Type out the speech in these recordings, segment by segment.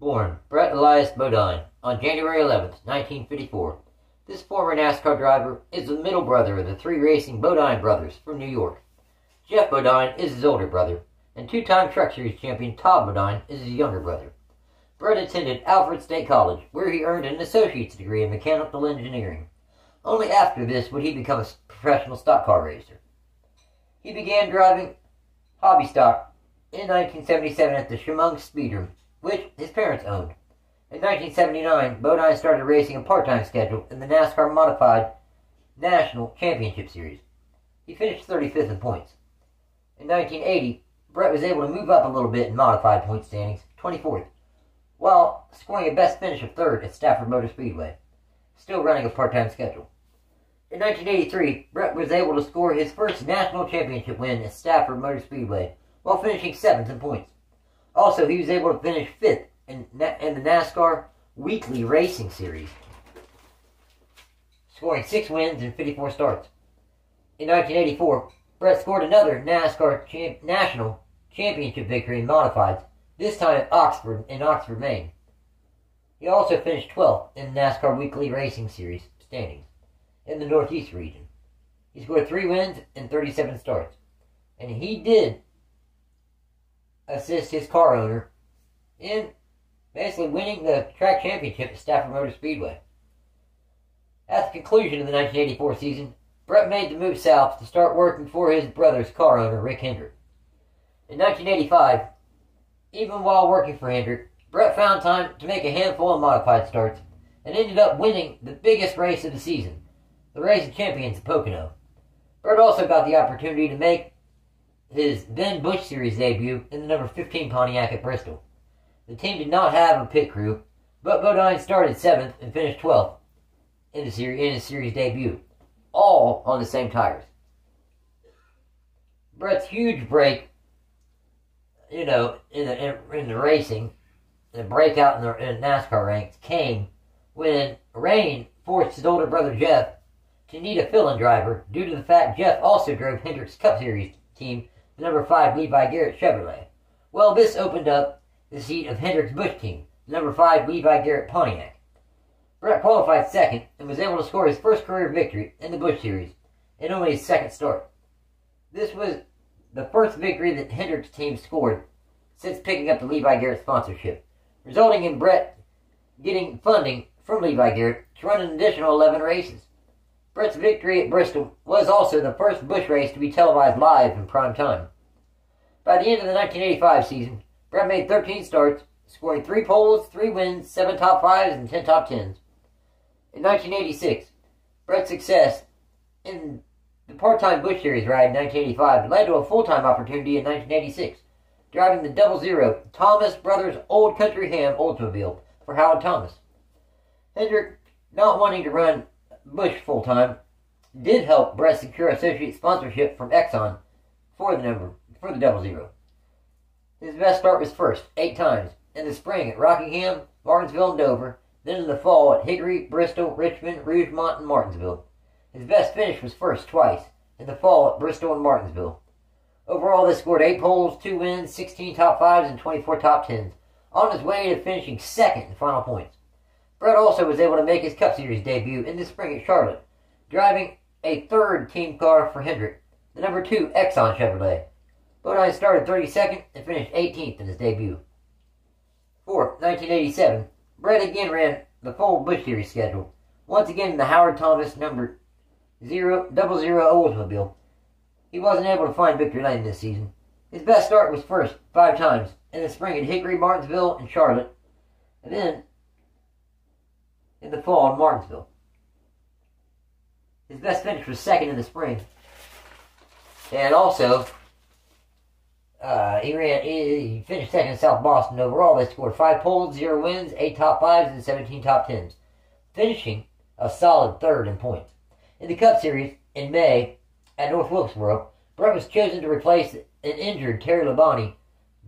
Born, Brett Elias Bodine, on January 11, 1954. This former NASCAR driver is the middle brother of the three racing Bodine brothers from New York. Jeff Bodine is his older brother, and two-time Truck Series champion Todd Bodine is his younger brother. Brett attended Alfred State College, where he earned an associate's degree in mechanical engineering. Only after this would he become a professional stock car racer. He began driving hobby stock in 1977 at the Chemung Speedroom, which his parents owned. In 1979, Bodine started racing a part-time schedule in the NASCAR Modified National Championship Series. He finished 35th in points. In 1980, Brett was able to move up a little bit in modified point standings, 24th, while scoring a best finish of 3rd at Stafford Motor Speedway, still running a part-time schedule. In 1983, Brett was able to score his first national championship win at Stafford Motor Speedway, while finishing 7th in points. Also, he was able to finish 5th in the NASCAR Weekly Racing Series, scoring 6 wins and 54 starts. In 1984, Brett scored another NASCAR National Championship victory in modifieds, this time at Oxford, Maine. He also finished 12th in the NASCAR Weekly Racing Series standings in the Northeast region. He scored 3 wins and 37 starts, and he did assist his car owner in basically winning the track championship at Stafford Motor Speedway. At the conclusion of the 1984 season, Brett made the move south to start working for his brother's car owner, Rick Hendrick. In 1985, even while working for Hendrick, Brett found time to make a handful of modified starts and ended up winning the biggest race of the season, the Race of Champions at Pocono. Brett also got the opportunity to make his Ben Bush Series debut in the number 15 Pontiac at Bristol. The team did not have a pit crew, but Bodine started 7th and finished 12th in his series debut, all on the same tires. Brett's huge break, in the racing, the breakout in the NASCAR ranks came when rain forced his older brother Jeff to need a fill-in driver due to the fact Jeff also drove Hendrick's Cup Series team, the number 5 Levi Garrett Chevrolet. Well, this opened up the seat of Hendrick's Busch team, the number 5 Levi Garrett Pontiac. Brett qualified 2nd and was able to score his first career victory in the Busch Series in only his 2nd start. This was the first victory that Hendrick's team scored since picking up the Levi Garrett sponsorship, resulting in Brett getting funding from Levi Garrett to run an additional 11 races. Brett's victory at Bristol was also the first Busch race to be televised live in prime time. By the end of the 1985 season, Brett made 13 starts, scoring 3 poles, 3 wins, 7 top 5s, and 10 top 10s. In 1986, Brett's success in the part-time Busch Series ride in 1985 led to a full-time opportunity in 1986, driving the double-zero Thomas Brothers Old Country Ham Oldsmobile for Howard Thomas. Hendrick, not wanting to run Busch full-time, did help Brett secure associate sponsorship from Exxon for the double-zero. His best start was first, 8 times, in the spring at Rockingham, Martinsville, and Dover, then in the fall at Hickory, Bristol, Richmond, Rougemont, and Martinsville. His best finish was first twice, in the fall at Bristol and Martinsville. Overall, they scored 8 poles, 2 wins, 16 top 5s, and 24 top 10s, on his way to finishing 2nd in final points. Brett also was able to make his Cup Series debut in the spring at Charlotte, driving a 3rd team car for Hendrick, the number 2 Exxon Chevrolet. Bodine started 32nd and finished 18th in his debut. 4th, 1987, Brett again ran the full Busch Series schedule, once again in the Howard Thomas number 000 Oldsmobile. He wasn't able to find victory lane this season. His best start was first 5 times, in the spring at Hickory, Martinsville, and Charlotte, and then in the fall in Martinsville. His best finish was 2nd in the spring. And also, he finished 2nd in South Boston. Overall, they scored 5 poles, 0 wins, 8 top 5s, and 17 top 10s, finishing a solid 3rd in points. In the Cup Series in May at North Wilkesboro, Brett was chosen to replace an injured Terry Labonte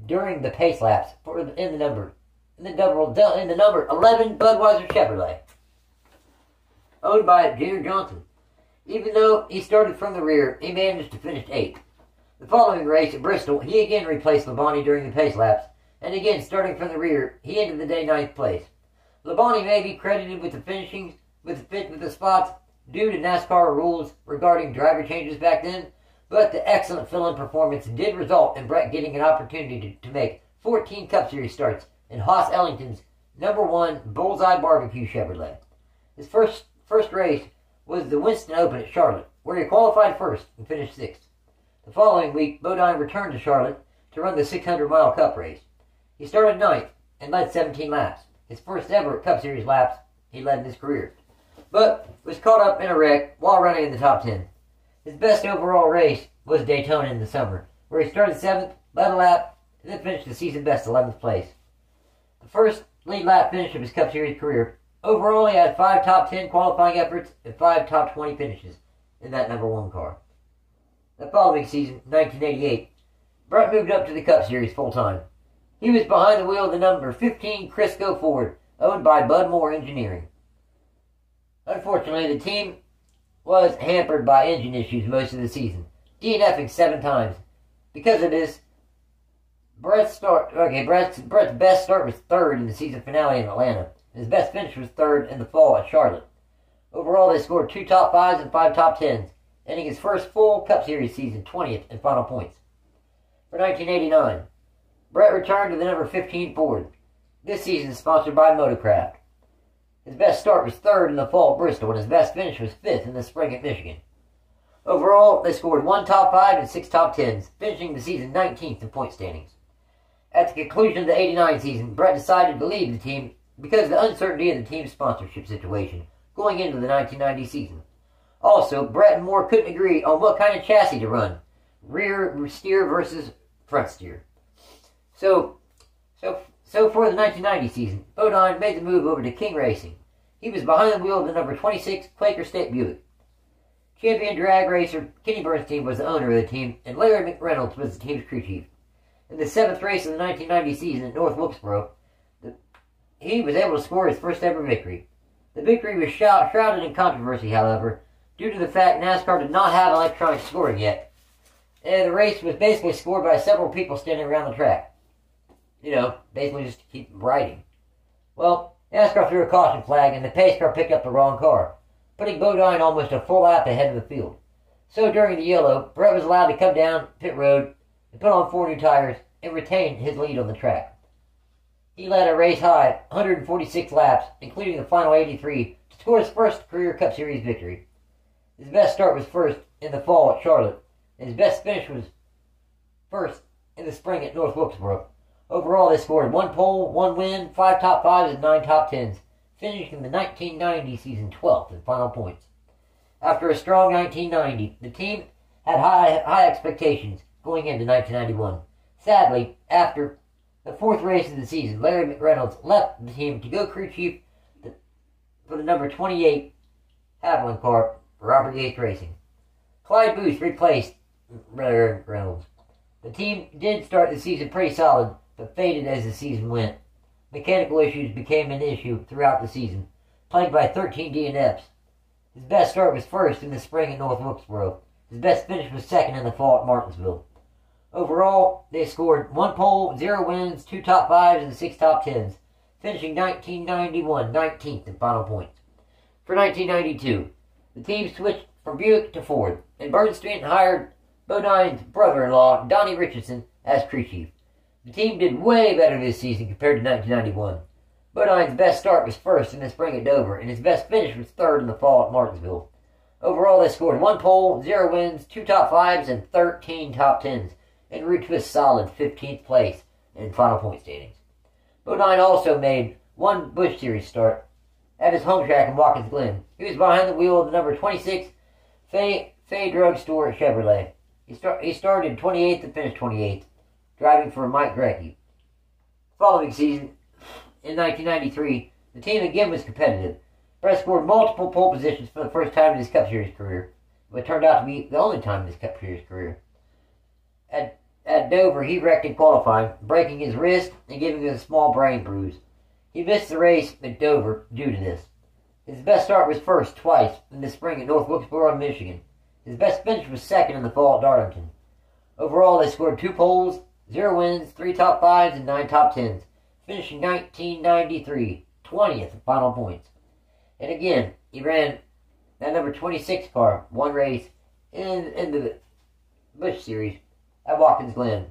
during the pace laps in the number 11 Budweiser Chevrolet, owned by Junior Johnson. Even though he started from the rear, he managed to finish 8th. The following race at Bristol, he again replaced Labonte during the pace laps, And again, starting from the rear, he ended the day ninth place. Labonte may be credited with the finishing, with the spots due to NASCAR rules regarding driver changes back then, but the excellent fill-in performance did result in Brett getting an opportunity to make 14 Cup Series starts in Haas Ellington's number 1 Bullseye Barbecue Chevrolet. His first race was the Winston Open at Charlotte, where he qualified first and finished 6th. The following week, Bodine returned to Charlotte to run the 600-mile Cup race. He started 9th and led 17 laps. His first ever Cup Series laps he led in his career, but was caught up in a wreck while running in the top 10. His best overall race was Daytona in the summer, where he started 7th, led a lap, and then finished the season best 11th place. The first lead lap finish of his Cup Series career. Overall, he had 5 top 10 qualifying efforts and 5 top 20 finishes in that number 1 car. The following season, 1988, Brett moved up to the Cup Series full-time. He was behind the wheel of the number 15 Crisco Ford, owned by Bud Moore Engineering. Unfortunately, the team was hampered by engine issues most of the season, DNFing 7 times. Because of this, Brett's best start was 3rd in the season finale in Atlanta. His best finish was 3rd in the fall at Charlotte. Overall, they scored 2 top 5s and 5 top 10s, ending his first full Cup Series season 20th in final points. For 1989, Brett returned to the number 15 Ford, this season sponsored by Motocraft. His best start was 3rd in the fall at Bristol, and his best finish was 5th in the spring at Michigan. Overall, they scored 1 top 5 and 6 top 10s, finishing the season 19th in point standings. At the conclusion of the 89 season, Brett decided to leave the team because of the uncertainty of the team's sponsorship situation going into the 1990 season. Also, Brett and Moore couldn't agree on what kind of chassis to run, rear steer versus front steer. So for the 1990 season, Bodine made the move over to King Racing. He was behind the wheel of the number 26 Quaker State Buick. Champion drag racer Kenny Bernstein was the owner of the team, and Larry McReynolds was the team's crew chief. In the 7th race of the 1990 season at North Wilkesboro, he was able to score his first ever victory. The victory was shrouded in controversy, however, due to the fact NASCAR did not have electronic scoring yet, and the race was basically scored by several people standing around the track. You know, basically just to keep riding. Well, NASCAR threw a caution flag, and the pace car picked up the wrong car, putting Bodine almost a full lap ahead of the field. So during the yellow, Brett was allowed to come down pit road and put on 4 new tires and retain his lead on the track. He led a race-high 146 laps, including the final 83, to score his first career Cup Series victory. His best start was 1st in the fall at Charlotte, and his best finish was 1st in the spring at North Wilkesboro. Overall, they scored 1 pole, 1 win, 5 top 5s, and 9 top 10s, finishing the 1990 season 12th in final points. After a strong 1990, the team had high expectations going into 1991. Sadly, after the 4th race of the season, Larry McReynolds left the team to go crew chief for the number 28 Haviland car, Robert Yates Racing. Clyde Booth replaced Larry McReynolds. The team did start the season pretty solid, but faded as the season went. Mechanical issues became an issue throughout the season, plagued by 13 DNFs. His best start was 1st in the spring at North Wilkesboro. His best finish was 2nd in the fall at Martinsville. Overall, they scored 1 pole, 0 wins, 2 top 5s, and 6 top 10s, finishing 1991 19th in final points. For 1992, the team switched from Buick to Ford, and Bernstein hired Bodine's brother-in-law, Donnie Richardson, as crew chief. The team did way better this season compared to 1991. Bodine's best start was 1st in the spring at Dover, and his best finish was 3rd in the fall at Martinsville. Overall, they scored 1 pole, 0 wins, 2 top 5s, and 13 top 10s, and reached a solid 15th place in final point standings. Bodine also made 1 Busch Series start at his home track in Watkins Glen. He was behind the wheel of the number 26 Faye Drug Store Chevrolet. He started 28th and finished 28th, driving for Mike Greinke. Following season, in 1993, the team again was competitive. Brett scored multiple pole positions for the first time in his Cup Series career, but turned out to be the only time in his Cup Series career. At Dover, he wrecked in qualifying, breaking his wrist and giving him a small brain bruise. He missed the race at Dover due to this. His best start was 1st twice in the spring at North Wilkesboro, Michigan. His best finish was 2nd in the fall at Darlington. Overall, they scored 2 poles, 0 wins, 3 top 5s, and 9 top 10s, finishing 1993, 20th in final points. And again, he ran that number 26 car, one race, in the Busch Series at Watkins Glen.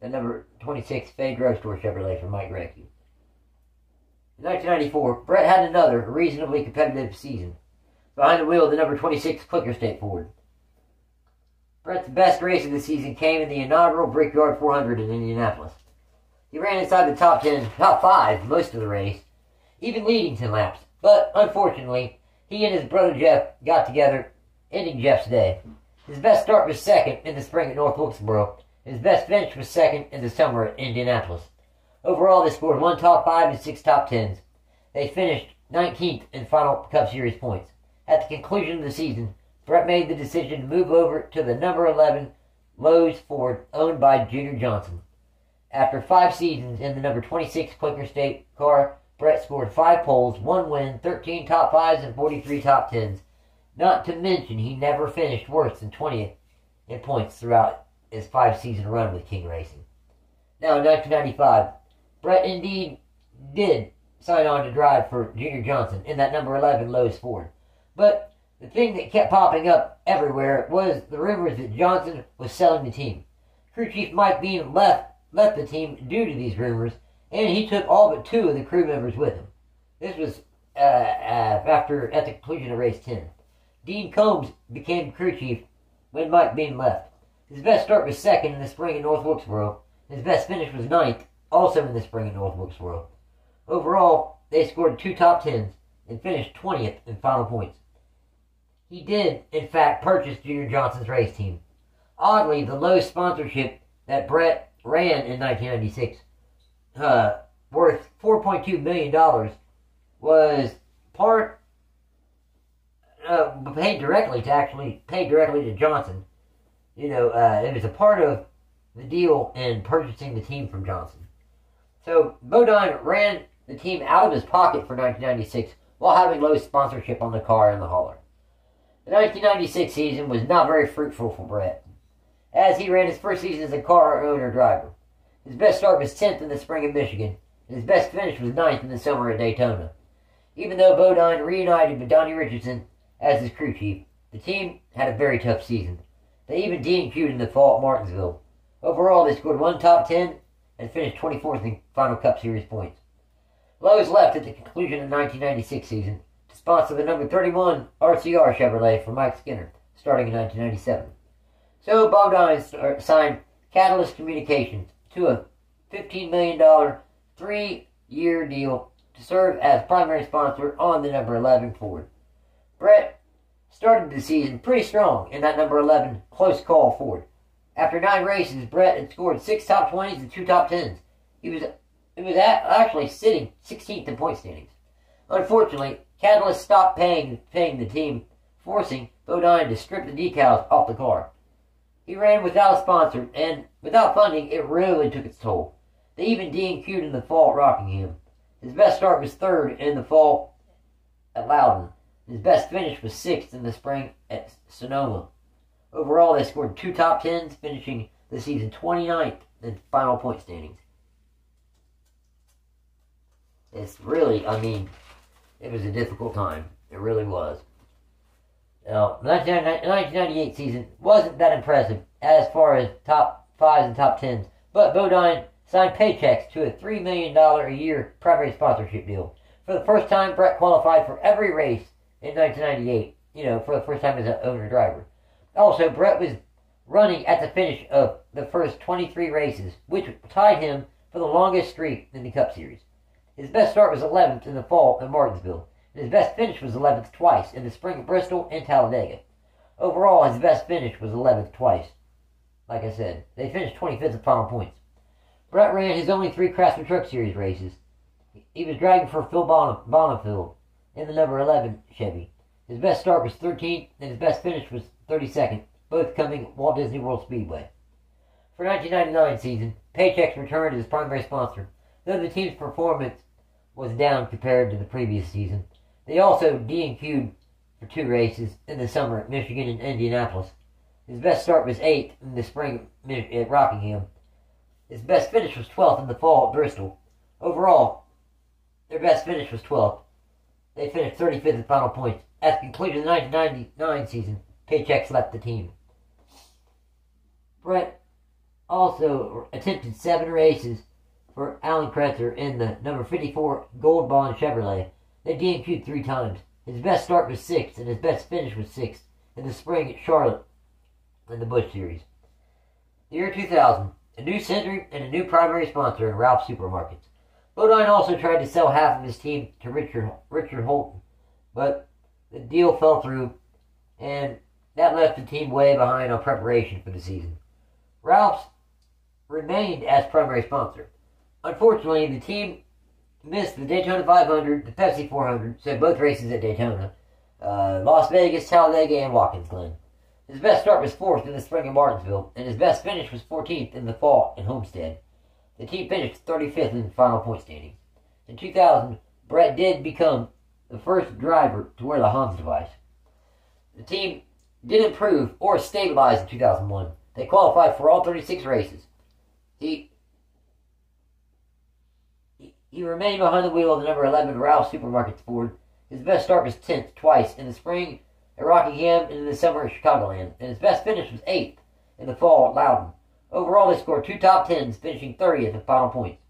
That number 26 Faye Drug Store Chevrolet for Mike Radke. In 1994, Brett had another reasonably competitive season, behind the wheel of the number 26 Quaker State Ford. Brett's best race of the season came in the inaugural Brickyard 400 in Indianapolis. He ran inside the top 10, top 5 most of the race, even leading 10 laps. But, unfortunately, he and his brother Jeff got together, ending Jeff's day. His best start was second in the spring at North Wilkesboro. His best finish was second in the summer at Indianapolis. Overall, they scored 1 top 5 and 6 top 10s. They finished 19th in final Cup Series points. At the conclusion of the season, Brett made the decision to move over to the number 11 Lowe's Ford owned by Junior Johnson. After 5 seasons in the number 26 Quaker State car, Brett scored 5 poles, 1 win, 13 top 5s, and 43 top 10s. Not to mention, he never finished worse than 20th in points throughout his 5-season run with King Racing. Now, in 1995, Brett indeed did sign on to drive for Junior Johnson in that number 11 Lowe's Ford. But the thing that kept popping up everywhere was the rumors that Johnson was selling the team. Crew Chief Mike Beane left the team due to these rumors, and he took all but 2 of the crew members with him. This was at the conclusion of race 10. Dean Combs became crew chief when Mike Beane left. His best start was second in the spring in North Wilkesboro. His best finish was 9th, also in the spring in North Wilkesboro. Overall, they scored 2 top 10s and finished 20th in final points. He did, in fact, purchase Junior Johnson's race team. Oddly, the low sponsorship that Brett ran in 1996 worth $4.2 million was part paid directly to Johnson. You know, it was a part of the deal in purchasing the team from Johnson. So Bodine ran the team out of his pocket for 1996 while having low sponsorship on the car and the hauler. The 1996 season was not very fruitful for Brett, as he ran his first season as a car owner-driver. His best start was 10th in the spring in Michigan, and his best finish was 9th in the summer at Daytona. Even though Bodine reunited with Donnie Richardson as his crew chief, the team had a very tough season. They even DNQ'd in the fall at Martinsville. Overall, they scored 1 top 10 and finished 24th in final Cup Series points. Lowe's left at the conclusion of the 1996 season to sponsor the number 31 RCR Chevrolet for Mike Skinner, starting in 1997. So Bodine signed Catalyst Communications to a $15 million 3-year deal to serve as primary sponsor on the number 11 Ford. Brett started the season pretty strong in that number 11 close call Ford. After 9 races, Brett had scored 6 top 20s and 2 top 10s. He was actually sitting 16th in point standings. Unfortunately, Catalyst stopped paying the team, forcing Bodine to strip the decals off the car. He ran without a sponsor, and without funding, it really took its toll. They even DNQ'd in the fall at Rockingham. His best start was 3rd in the fall at Loudoun. His best finish was 6th in the spring at Sonoma. Overall, they scored 2 top 10s, finishing the season 29th in final point standings. It's really, I mean, it was a difficult time. It really was. Now, the 1998 season wasn't that impressive as far as top 5s and top 10s, but Bodine signed Paychex to a $3 million a year primary sponsorship deal. For the first time, Brett qualified for every race in 1998, you know, for the first time as an owner-driver. Also, Brett was running at the finish of the first 23 races, which tied him for the longest streak in the Cup Series. His best start was 11th in the fall at Martinsville. His best finish was 11th twice in the spring at Bristol and Talladega. Overall, his best finish was 11th twice. Like I said, they finished 25th in final points. Brett ran his only 3 Craftsman Truck Series races. He was driving for Phil Bonnefield in the number 11 Chevy. His best start was 13th, and his best finish was 32nd, both coming at Walt Disney World Speedway. For 1999 season, Paychex returned as primary sponsor, though the team's performance was down compared to the previous season. They also DNQ'd for 2 races in the summer at Michigan and Indianapolis. His best start was 8th in the spring at Rockingham. His best finish was 12th in the fall at Bristol. Overall, their best finish was 12th. They finished 35th in final points. At the conclusion of the 1999 season, Paychex left the team. Brett also attempted 7 races for Alan Kretzer in the number 54 Gold Bond Chevrolet. They DNQ'd 3 times. His best start was 6th, and his best finish was 6th in the spring at Charlotte in the Busch Series. The year 2000, a new century and a new primary sponsor in Ralph's Supermarkets. Bodine also tried to sell half of his team to Richard Holton, but the deal fell through, and that left the team way behind on preparation for the season. Ralph's remained as primary sponsor. Unfortunately, the team missed the Daytona 500, the Pepsi 400, so both races at Daytona, Las Vegas, Talladega, and Watkins Glen. His best start was 4th in the spring in Martinsville, and his best finish was 14th in the fall in Homestead. The team finished 35th in the final point standing. In 2000, Brett did become the first driver to wear the Hans device. The team did improve or stabilize in 2001. They qualified for all 36 races. He remained behind the wheel of the number 11 Ralph's Supermarkets Ford. His best start was 10th twice in the spring at Rockingham and in the summer at Chicagoland, and his best finish was 8th in the fall at Loudoun. Overall, they scored 2 top 10s, finishing 30th in final points.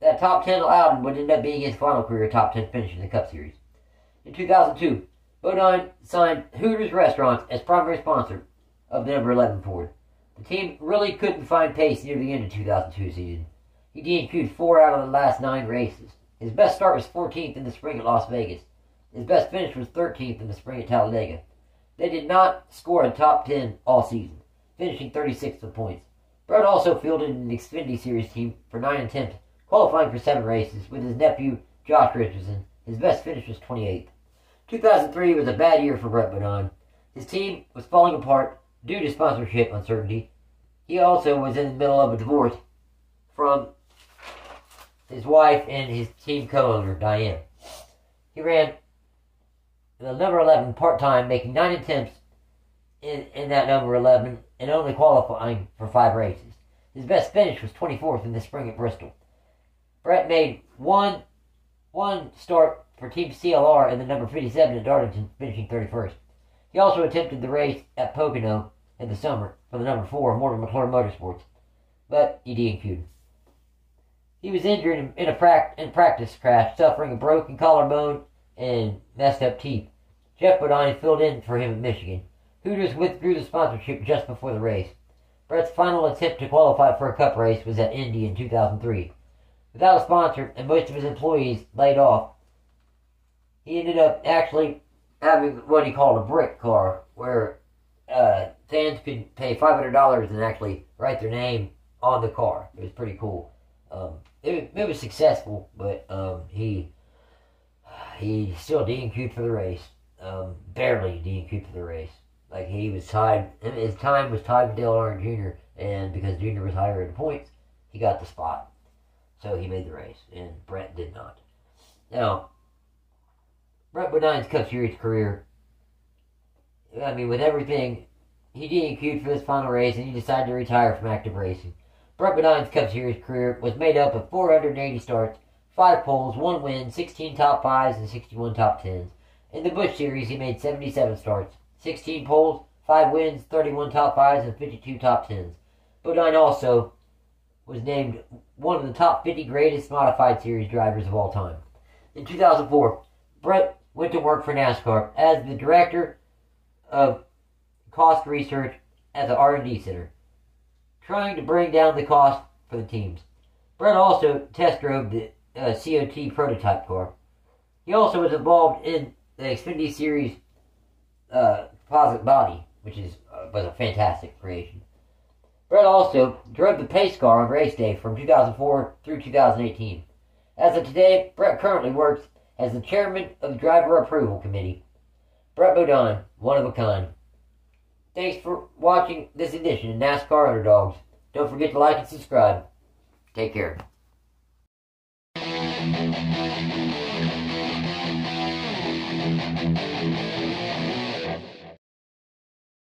That top 10 at Loudoun would end up being his final career top 10 finish in the Cup Series. In 2002, Bodine signed Hooters Restaurants as primary sponsor of the number 11 Ford. The team really couldn't find pace near the end of 2002 season. He DNQ'd 4 out of the last 9 races. His best start was 14th in the spring at Las Vegas. His best finish was 13th in the spring at Talladega. They did not score a top 10 all season, finishing 36th in points. Brett also fielded an Xfinity Series team for 9 attempts, qualifying for 7 races with his nephew Josh Richardson. His best finish was 28th. 2003 was a bad year for Brett Bodine. His team was falling apart due to sponsorship uncertainty. He also was in the middle of a divorce from his wife and his team co-owner, Diane. He ran the number 11 part-time, making 9 attempts in that number 11 and only qualifying for 5 races. His best finish was 24th in the spring at Bristol. Brett made one start for Team CLR in the number 57 at Darlington, finishing 31st. He also attempted the race at Pocono in the summer for the number 4 Mortimer McClure Motorsports, but he DNQ'd. He was injured in a practice crash, suffering a broken collarbone and messed up teeth. Jeff Bodine filled in for him at Michigan. Hooters withdrew the sponsorship just before the race. Brett's final attempt to qualify for a cup race was at Indy in 2003. Without a sponsor and most of his employees laid off, he ended up actually having what he called a brick car, where fans could pay $500 and actually write their name on the car. It was pretty cool. It was successful, but he still DNQ'd for the race. Barely DNQ'd for the race. Like, he was tied. His time was tied with Dale Earnhardt Jr., and because Jr. was higher in points, he got the spot. So he made the race, and Brett did not. Now, Brett Bodine's Cup Series career, I mean, with everything, he DNQ'd for this final race, and he decided to retire from active racing. Brett Bodine's Cup Series career was made up of 480 starts, 5 poles, 1 win, 16 top 5s, and 61 top 10s. In the Busch Series, he made 77 starts, 16 poles, 5 wins, 31 top 5s, and 52 top 10s. Bodine also was named one of the top 50 greatest modified series drivers of all time. In 2004, Brett went to work for NASCAR as the Director of Cost Research at the R&D Center, trying to bring down the cost for the teams. Brett also test drove the COT prototype car. He also was involved in the Xfinity Series composite body, which was a fantastic creation. Brett also drove the pace car on race day from 2004 through 2018. As of today, Brett currently works as the chairman of the Driver Approval Committee. Brett Bodine, one of a kind. Thanks for watching this edition of NASCAR Underdogs. Don't forget to like and subscribe. Take care.